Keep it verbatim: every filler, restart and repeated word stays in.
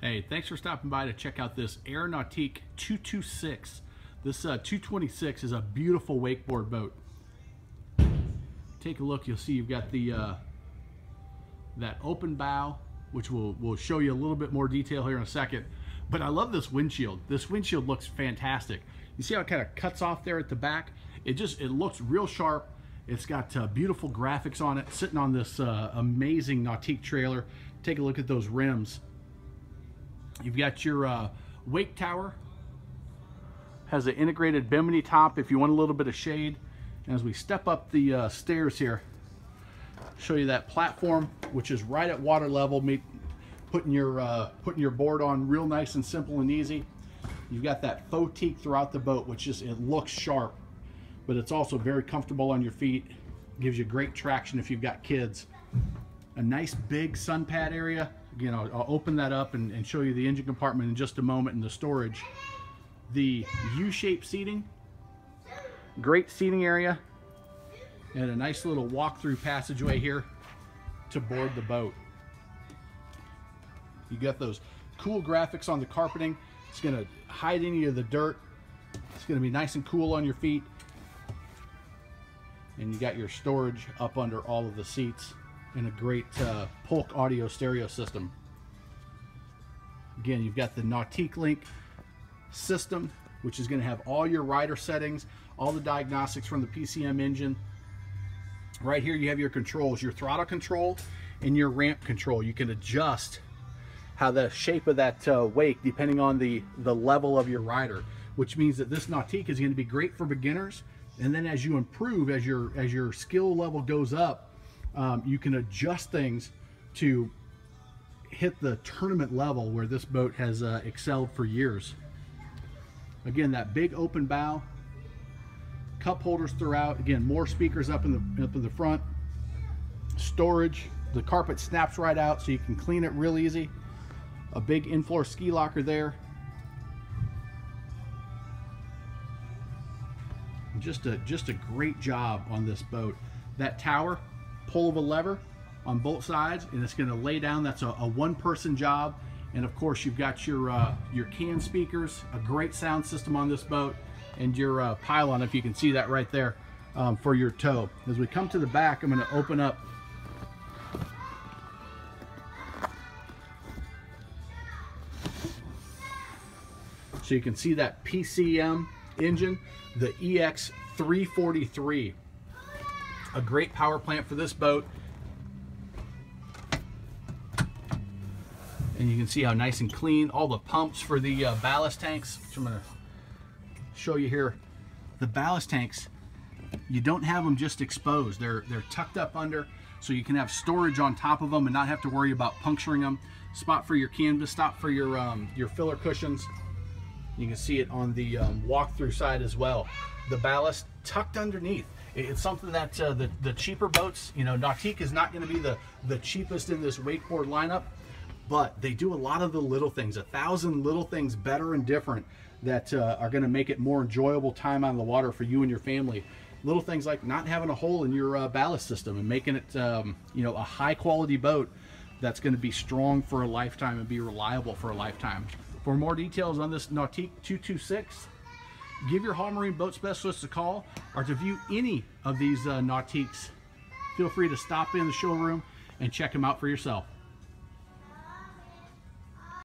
Hey, thanks for stopping by to check out this Air Nautique two twenty-six. This uh, two twenty-six is a beautiful wakeboard boat. Take a look, you'll see you've got the uh, that open bow, which we'll, we'll show you a little bit more detail here in a second. But I love this windshield. This windshield looks fantastic. You see how it kind of cuts off there at the back? It just, it looks real sharp. It's got uh, beautiful graphics on it, sitting on this uh, amazing Nautique trailer. Take a look at those rims. You've got your uh, wake tower, has an integrated bimini top if you want a little bit of shade. And as we step up the uh, stairs here, show you that platform, which is right at water level, meet, putting your uh, putting your board on real nice and simple and easy. You've got that faux teak throughout the boat, which just, it looks sharp, but it's also very comfortable on your feet. Gives you great traction if you've got kids. A nice big sun pad area. You know, I'll open that up and, and show you the engine compartment in just a moment and the storage. The U-shaped seating, great seating area, and a nice little walk-through passageway here to board the boat. You got those cool graphics on the carpeting. It's gonna hide any of the dirt. It's gonna be nice and cool on your feet. And you got your storage up under all of the seats. And a great uh, Polk audio stereo system. Again, you've got the Nautique Link system, which is going to have all your rider settings, all the diagnostics from the P C M engine. Right here you have your controls, your throttle control and your ramp control. You can adjust how the shape of that uh, wake depending on the the level of your rider, which means that this Nautique is going to be great for beginners, and then as you improve, as your as your skill level goes up, Um, you can adjust things to hit the tournament level where this boat has uh, excelled for years. Again, that big open bow, cup holders throughout. Again, more speakers up in the up in the front. Storage. The carpet snaps right out, so you can clean it real easy. A big in-floor ski locker there. Just a just a great job on this boat. That tower. Pull of a lever on both sides and it's going to lay down. That's a, a one-person job. And of course you've got your uh, your can speakers, a great sound system on this boat, and your uh, pylon, if you can see that right there, um, for your tow. As we come to the back, I'm going to open up so you can see that P C M engine, the E X three forty-three. A great power plant for this boat, and you can see how nice and clean. All the pumps for the uh, ballast tanks, which I'm going to show you here. The ballast tanks, you don't have them just exposed, they're they're tucked up under, so you can have storage on top of them and not have to worry about puncturing them. Spot for your canvas, stop for your um, your filler cushions. You can see it on the um, walk-through side as well. The ballast tucked underneath. It's something that uh, the, the cheaper boats, you know, Nautique is not going to be the, the cheapest in this wakeboard lineup, but they do a lot of the little things, a thousand little things better and different that uh, are going to make it more enjoyable time on the water for you and your family. Little things like not having a hole in your uh, ballast system and making it, um, you know, a high quality boat that's going to be strong for a lifetime and be reliable for a lifetime. For more details on this Nautique two twenty-six, give your Hall Marine boat specialist a call, or to view any of these uh, Nautiques, feel free to stop in the showroom and check them out for yourself.